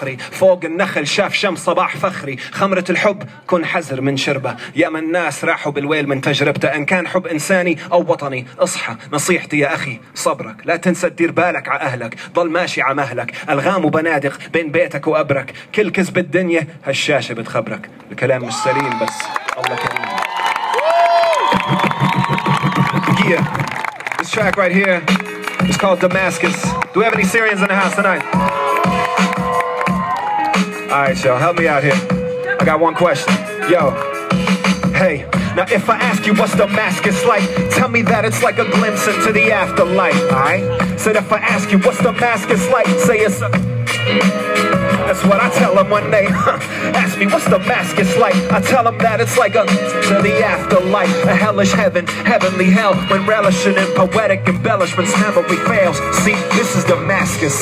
صقري فوق النخل شاف شمس صباح فخري خمرة الحب كن حذر من شربه يا من الناس راحوا بالويل من تجربته إن كان حب إنساني أو وطني اصحى نصيحتي يا أخي صبرك لا تنسى تدير بالك ع أهلك ضل ماشي ع مهلك ألغام وبنادق بين بيتك وقبرك كل كذب الدنيا هالشاشة بتخبرك الكلام مش سليم بس الله كريم. Yeah, this track right here is called Damascus. Do we have any Syrians in the house tonight? Alright, y'all, help me out here. I got one question. Yo, hey, now if I ask you what's Damascus like, tell me that it's like a glimpse into the afterlife, alright? Said if I ask you what's Damascus like, say it's a... That's what I tell them when they ask me what's Damascus like. I tell them that it's like a to the afterlife, a hellish heaven, heavenly hell. When relishing in poetic embellishments, memory fails. See, this is Damascus,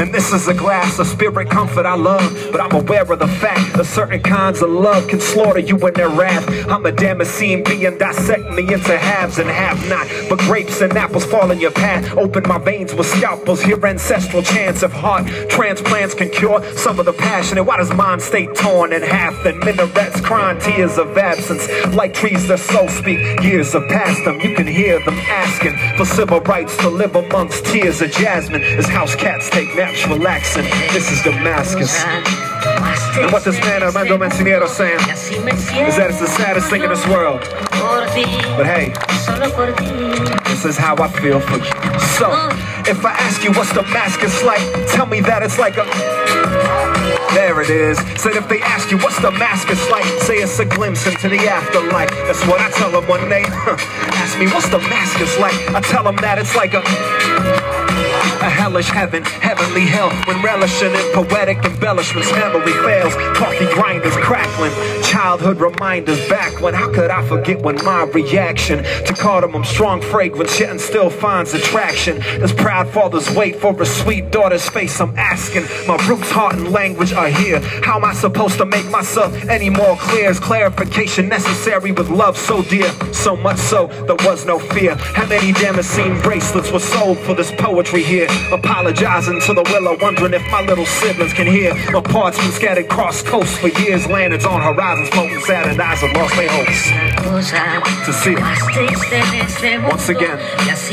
and this is a glass of spirit comfort I love. But I'm aware of the fact that certain kinds of love can slaughter you in their wrath. I'm a Damascene being dissecting me into halves and have-not. But grapes and apples fall in your path. Open my veins with scalpels, hear ancestral chants of heart transplants can cure some of the passionate. Why does mine stay torn in half? Then minarets crying tears of absence. Like trees that so speak, years have passed them. You can hear them asking for civil rights to live amongst tears of jasmine as house cats take naps relaxing. This is Damascus. And what this man Armando Mancinero is saying is that it's the saddest thing in this world. But hey, this is how I feel for you. So, if I ask you what's Damascus like, tell me that it's like a... There it is. Said if they ask you what's Damascus like, say it's a glimpse into the afterlife. That's what I tell them when they ask me what's Damascus like. I tell them that it's like a hellish heaven, heavenly hell. When relishing in poetic embellishments, memory fails. Coffee grinders crackling, childhood reminders back when. How could I forget when my reaction to cardamom strong fragrance yet and still finds attraction? As proud fathers wait for a sweet daughter's face, I'm asking. My roots, heart, and language are here. How am I supposed to make myself any more clear? Is clarification necessary with love so dear? So much so, there was no fear. How many Damascene bracelets were sold for this poetry here? Apologizing to the willow, wondering if my little siblings can hear. My parts been scattered cross coasts for years, lanterns on horizons, floating Saturn eyes have lost their hopes to see it. Once again,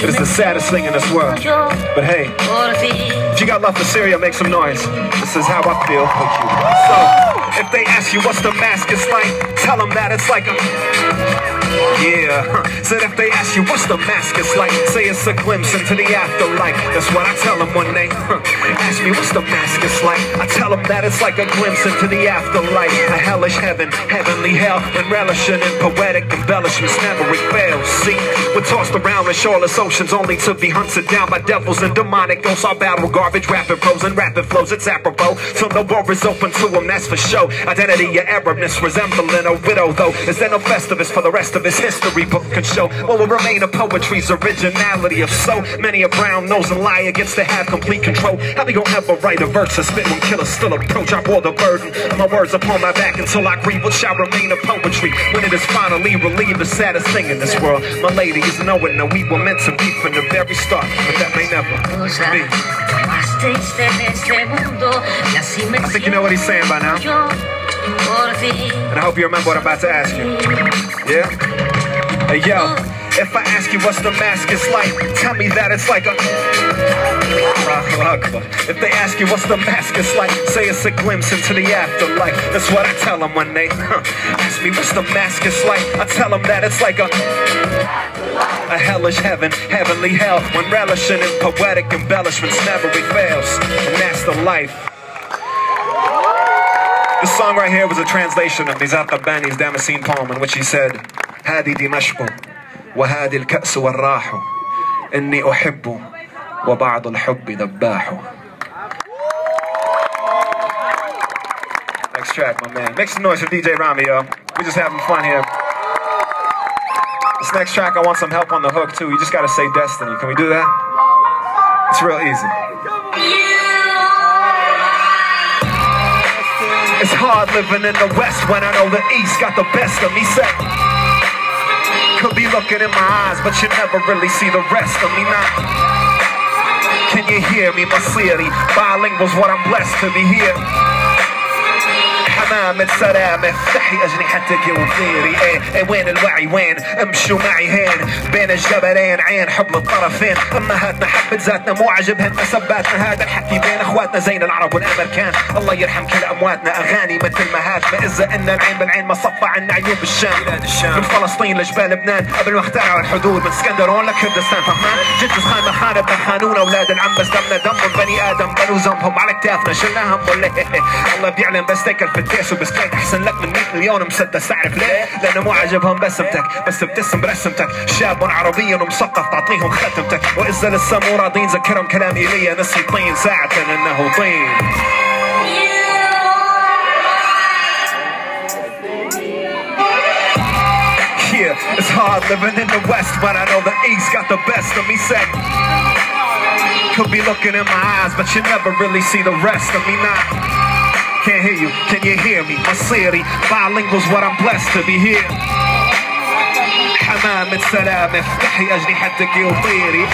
it is the saddest thing in this world. But hey, if you got love for Syria, make some noise. This is how I feel for you. So, if they ask you what's Damascus like, tell them that it's like a... Yeah, said if they ask you what's Damascus like, say it's a glimpse into the afterlife. That's what I tell them when they ask me what's Damascus like. I tell them that it's like a glimpse into the afterlife, a hellish heaven, heavenly hell, and relishing in poetic embellishments never fails. See, we're tossed around in shoreless oceans only to be hunted down by devils and demonic ghosts. Our battle garbage, rapid prose and rapid flows, it's apropos. Till the war is open to them, that's for show. Identity, your Arabness, resembling a widow, though. Is then no festivus for the rest of his history book could show what will remain of poetry's originality. If so many a brown nose and liar gets to have complete control, how they gonna ever write a verse to spit when killers still approach? I bore the burden of my words upon my back until I grieve what shall remain of poetry when it is finally relieved. The saddest thing in this world, my lady, is knowing that we were meant to be from the very start, but that may never be. I think you know what he's saying by now. And I hope you remember what I'm about to ask you. Yeah? Hey, yo, if I ask you what's Damascus like, tell me that it's like a... If they ask you what's Damascus like, say it's a glimpse into the afterlife. That's what I tell them when they ask me what's Damascus like. I tell them that it's like a hellish heaven, heavenly hell. When relishing in poetic embellishments never fails. And that's the life. This song right here was a translation of Nizat Qabbani's Damascene poem in which he said, هَذِي دِمَشْقُ وَهَذِي الْكَأْسُ وَالرَّاحُ إِنِّي أُحِبُّ وَبَعْضُ الْحُبِّ دَبَّاحُ. Next track, my man. Make some noise for DJ Rami, yo. We're just having fun here. This next track, I want some help on the hook, too. You just gotta say Destiny. Can we do that? It's real easy. It's hard living in the West when I know the East got the best of me. Set could be looking in my eyes, but you never really see the rest of me. Not Can you hear me, Masiri? Bilingual's what I'm blessed to be here. حمامة سلامة افتحي أجنحتك وطيري ايه وين الوعي وين امشوا معي هين بين الجبلين عين حب للطرفين أمهاتنا حبت ذاتنا مو عجبهن مسباتنا هذا الحكي بين أخواتنا زين العرب والأمريكان الله يرحم كل أمواتنا أغاني مثل مهاتنا إذا إن العين بالعين ما صفى عنا عيون بالشام من فلسطين لجبال لبنان قبل ما اخترعوا الحدود من اسكندرون لكردستان فهمان جد خاننا خانتنا خانونا أولاد العم بس دمنا دمهم بني آدم بنو زمهم على كتافنا شلناهم ولا الله بيعلم بس تكر في التاس وبسكيت أحسن لك من 100 مليون مسدس أعرف ليه لأنه مو عجبهم بسمتك بس بتسم برسمتك شاب عربي ومثقف تعطيهم ختمتك وإذا لسه مو راضين ذكرهم كلام إيليا نسي طين ساعة إنه طين Yeah, it's hard living in the West but I know the East got the best of me said Could be looking in my eyes but you never really see the rest of me now Can't hear you, can you hear me? Masiri, bilingual's what I'm blessed to be here. حمامة سلامة افتحي أجنحتك وطيري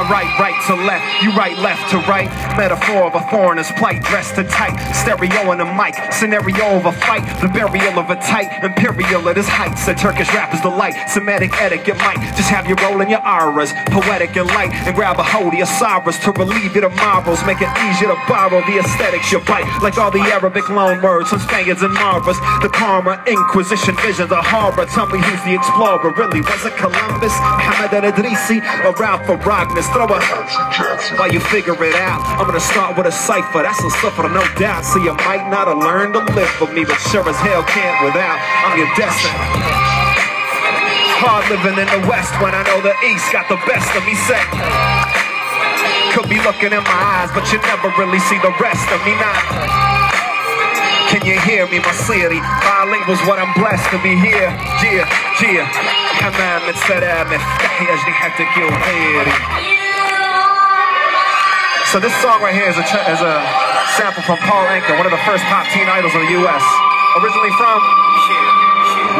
I write right to left, you write left to right Metaphor of a foreigner's plight, dressed to tight Stereo and a mic, scenario of a fight The burial of a tight, imperial at his heights A Turkish rapper's delight, Semitic etiquette might Just have you rolling your auras, poetic and light And grab a hold of your sorrows to relieve your tomorrows Make it easier to borrow the aesthetics you bite Like all the Arabic loan words from Spaniards and Marvels The karma, inquisition, visions of horror Tell me who's the explorer Really, was it Columbus, Muhammad al-Idrisi, or Ralph Aragnas? Throw a while you figure it out. I'm gonna start with a cipher, that's a suffer, no doubt. So you might not have learned to live for me, but sure as hell can't without. I'm your destiny. Hard living in the West when I know the East got the best of me set. Could be looking in my eyes, but you never really see the rest of me now. Can you hear me, Masiri? Bilingual's what I'm blessed to be here. Yeah, yeah. حمامة سلامة افتحي أجنحتك وطيري. So this song right here is a sample from Paul Anka, one of the first pop teen idols of the U.S. Originally from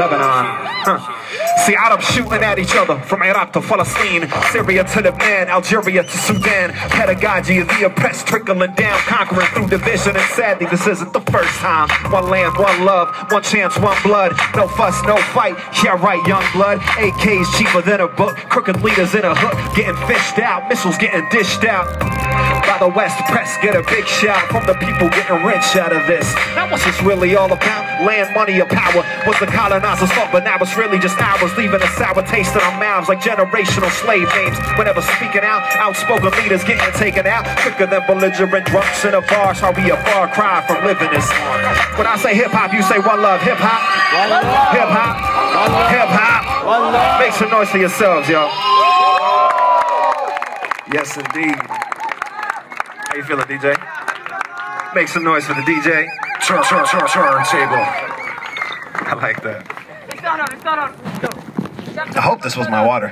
Lebanon. See Arabs shooting at each other from Iraq to Palestine, Syria to Lebanon, Algeria to Sudan. Pedagogy of the oppressed trickling down, conquering through division. And sadly, this isn't the first time. One land, one love, one chance, one blood. No fuss, no fight. Yeah, right, young blood. AK's cheaper than a book. Crooked leaders in a hook, getting fished out. Missiles getting dished out. By the West press, get a big shout from the people getting rich out of this. Now what's this really all about? Land, money, or power? Was the colonizer's fault, but now it's really just ours, leaving a sour taste in our mouths like generational slave names. Whenever speaking out, outspoken leaders getting taken out quicker than belligerent drunks in a bar. Shall be a far cry from living this. When I say hip hop, you say one love. Hip hop, one love. Hip hop, one love. Hip hop, one love. Make some noise for yourselves, yo. Yes, indeed. How you feeling, DJ? Make some noise for the DJ. Turntable. I like that. It's not on. I hope this was my water.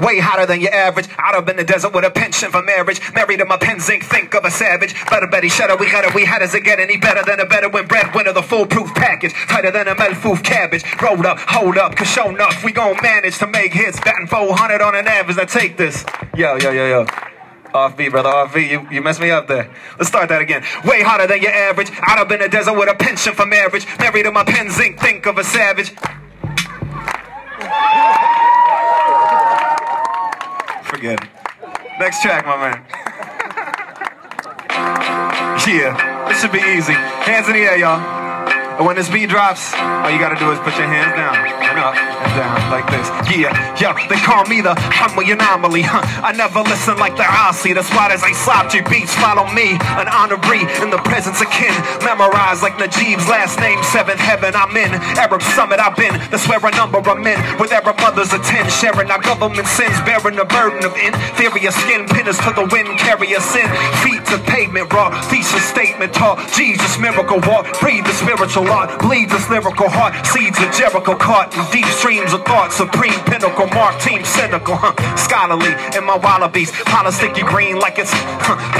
Way hotter than your average. I'd have been in the desert with a pension for marriage. Married to my pen zinc, think of a savage. Better Betty, shutter, we got it. We how does it get any better than a Bedouin breadwinner? The foolproof package, tighter than a Melfoof cabbage. Rolled up, hold up, cause show enough. We gon' manage to make hits, batting 400 on an average. Now take this. Yo. RV, brother, RV, you messed me up there. Let's start that again. Way hotter than your average. I'd have been in the desert with a pension for marriage. Married to my pen zinc, think of a savage. Forget it. Next track, my man. Yeah, this should be easy. Hands in the air, y'all. And when this beat drops, all you gotta do is put your hands down and up and down like this. Yeah, yo, they call me the humble anomaly. I never listen like the Aussie. That's why there's like slouchy beats. Follow me, an honoree in the presence of kin. Memorize like Najib's last name, seventh heaven I'm in. Arab summit I've been. That's where a number of men with Arab mothers attend. Sharing our government sins, bearing the burden of inferior skin. Pinners to the wind, carry us in. Feet to pavement, raw. Thesis statement taught. Jesus, miracle walk. Breathe the spiritual art. Bleed this lyrical heart. Seeds of Jericho caught in deep streams of thought. Supreme pinnacle mark. Team cynical. Scholarly in my wallabies. Polisticky green like it's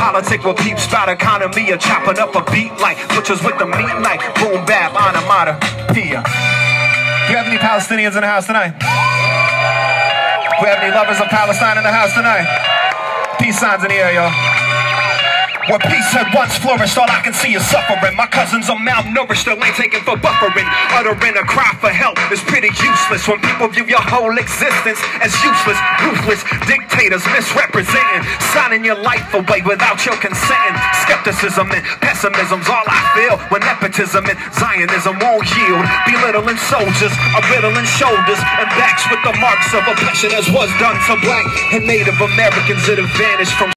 politic with peeps. About economy of chopping up a beat like butchers with the meat like boom bap anamata. Here. Do you have any Palestinians in the house tonight? We have any lovers of Palestine in the house tonight? Peace signs in the air, y'all. Where peace had once flourished, all I can see is suffering. My cousins are malnourished, still ain't taken for buffering. Uttering a cry for help is pretty useless when people view your whole existence as useless, ruthless dictators misrepresenting, signing your life away without your consenting. Skepticism and pessimism's all I feel when nepotism and Zionism won't yield. Belittling soldiers, riddling shoulders and backs with the marks of oppression as was done to black and Native Americans that have vanished from